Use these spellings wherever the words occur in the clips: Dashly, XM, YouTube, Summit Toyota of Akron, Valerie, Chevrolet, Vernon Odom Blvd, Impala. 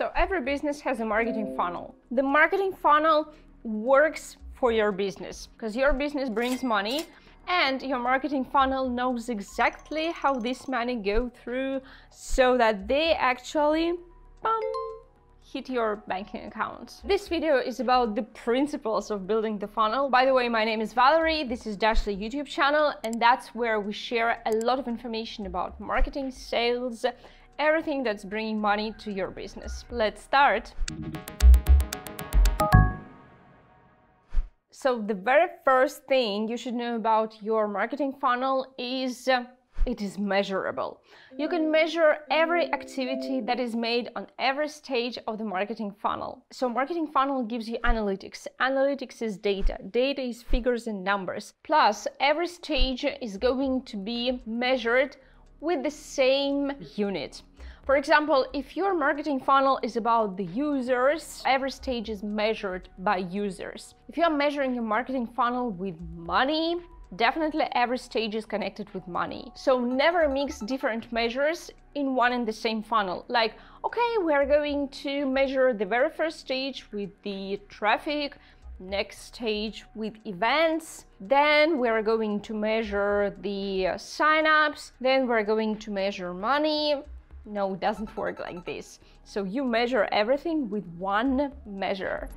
So every business has a marketing funnel. The marketing funnel works for your business because your business brings money, and your marketing funnel knows exactly how this money go through so that they actually hit your banking account. This video is about the principles of building the funnel. By the way, my name is Valerie, this is Dashly YouTube channel, and that's where we share a lot of information about marketing, sales, everything that's bringing money to your business. Let's start. So the very first thing you should know about your marketing funnel is it is measurable. You can measure every activity that is made on every stage of the marketing funnel. So marketing funnel gives you analytics. Analytics is data. Data is figures and numbers. Plus, every stage is going to be measured with the same unit. For example, if your marketing funnel is about the users, every stage is measured by users. If you are measuring your marketing funnel with money, definitely every stage is connected with money. So never mix different measures in one and the same funnel. Like, okay, we're going to measure the very first stage with the traffic, next stage with events, then we're going to measure the signups, then we're going to measure money. No, it doesn't work like this. So you measure everything with one measure.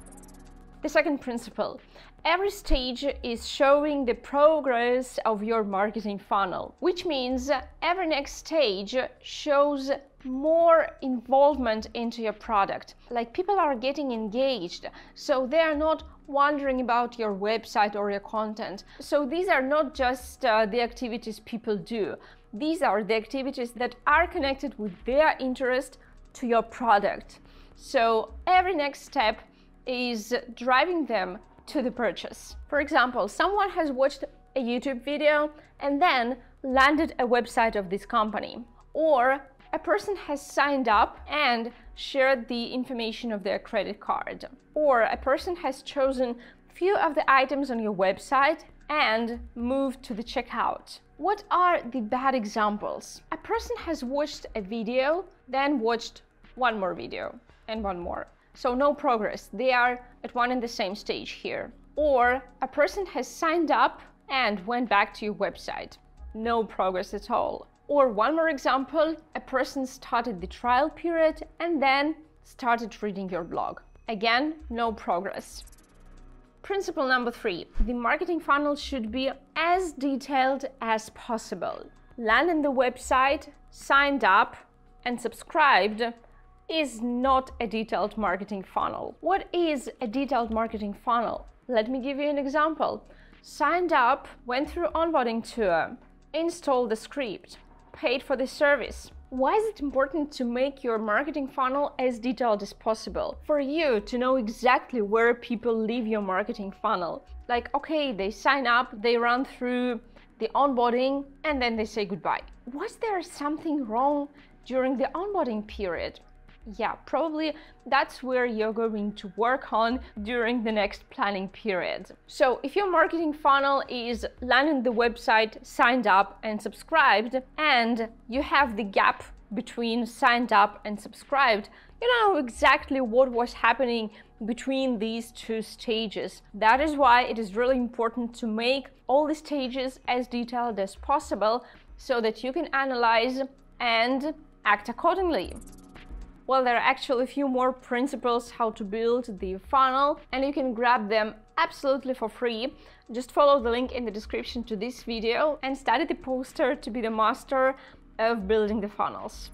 The second principle. Every stage is showing the progress of your marketing funnel, which means every next stage shows more involvement into your product. Like, people are getting engaged, so they are not wondering about your website or your content. So these are not just the activities people do. These are the activities that are connected with their interest to your product. So every next step is driving them to the purchase. For example, someone has watched a YouTube video and then landed a website of this company, or a person has signed up and shared the information of their credit card, or a person has chosen few of the items on your website and moved to the checkout. What are the bad examples? A person has watched a video, then watched one more video and one more. So no progress, they are at one and the same stage here. Or a person has signed up and went back to your website. No progress at all. Or one more example, a person started the trial period and then started reading your blog. Again, no progress. Principle number 3. The marketing funnel should be as detailed as possible. Landing the website, signed up and subscribed is not a detailed marketing funnel. What is a detailed marketing funnel? Let me give you an example. Signed up, went through onboarding tour, installed the script, paid for the service. Why is it important to make your marketing funnel as detailed as possible? For you to know exactly where people leave your marketing funnel. Like, okay, they sign up, they run through the onboarding, and then they say goodbye. Was there something wrong during the onboarding period? Yeah, probably that's where you're going to work on during the next planning period. So if your marketing funnel is landing the website, signed up and subscribed, and you have the gap between signed up and subscribed, you know exactly what was happening between these two stages. That is why it is really important to make all the stages as detailed as possible so that you can analyze and act accordingly. Well, there are actually a few more principles how to build the funnel, and you can grab them absolutely for free. Just follow the link in the description to this video and study the poster to be the master of building the funnels.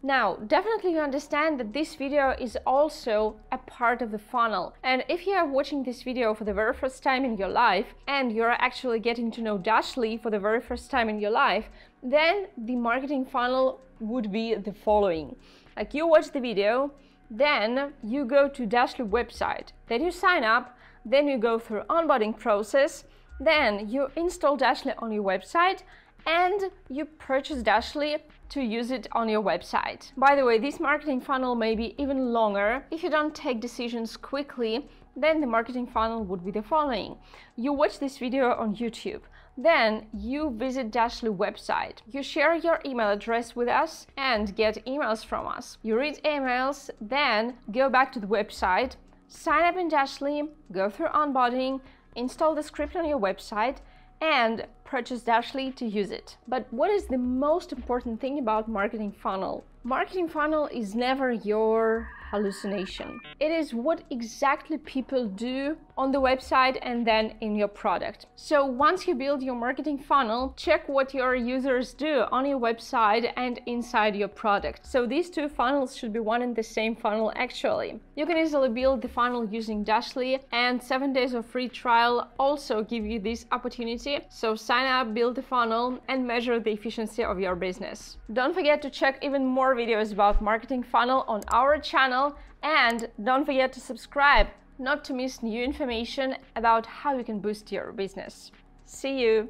Now, definitely you understand that this video is also a part of the funnel. And if you are watching this video for the very first time in your life, and you're actually getting to know Dashly for the very first time in your life, then the marketing funnel would be the following. Like, you watch the video, then you go to Dashly website, then you sign up, then you go through onboarding process, then you install Dashly on your website, and you purchase Dashly to use it on your website. By the way, this marketing funnel may be even longer. If you don't take decisions quickly, then the marketing funnel would be the following. You watch this video on YouTube, Then you visit Dashly website. You share your email address with us and get emails from us. You read emails, then go back to the website, sign up in Dashly, go through onboarding, install the script on your website, and purchase Dashly to use it. But what is the most important thing about marketing funnel? Marketing funnel is never your hallucination. It is what exactly people do on the website and then in your product. So once you build your marketing funnel, check what your users do on your website and inside your product. So these two funnels should be one and the same funnel actually. You can easily build the funnel using Dashly, and 7 days of free trial also give you this opportunity. So sign up, build the funnel, and measure the efficiency of your business. Don't forget to check even more videos about marketing funnel on our channel, and don't forget to subscribe not to miss new information about how you can boost your business. See you!